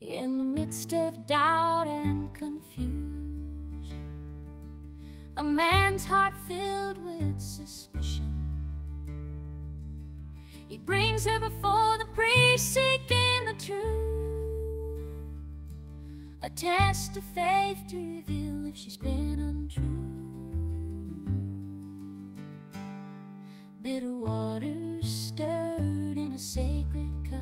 In the midst of doubt and confusion, a man's heart filled with suspicion, he brings her before the priest, seeking the truth, a test of faith to reveal if she's been untrue. Bitter water stirred in a sacred cup,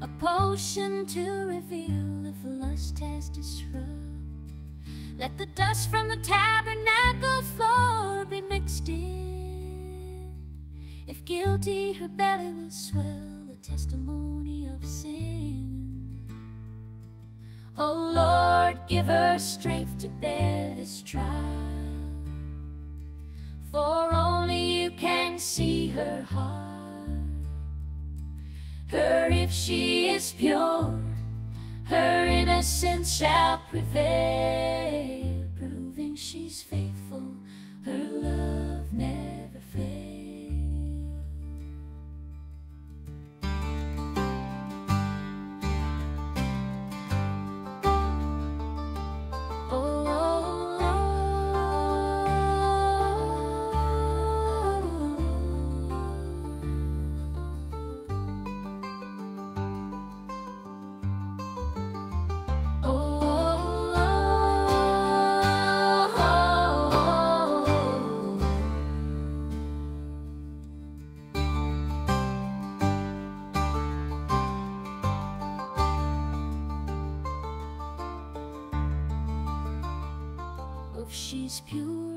a potion to reveal if lust has disrupted. Let the dust from the tabernacle floor be mixed in. If guilty, her belly will swell, the testimony of sin. Oh Lord, give her strength to bear this trial, for only you can see her heart. Her, if she is pure, her innocence shall prevail, proving she's faithful, her love never fails. Oh, she's pure.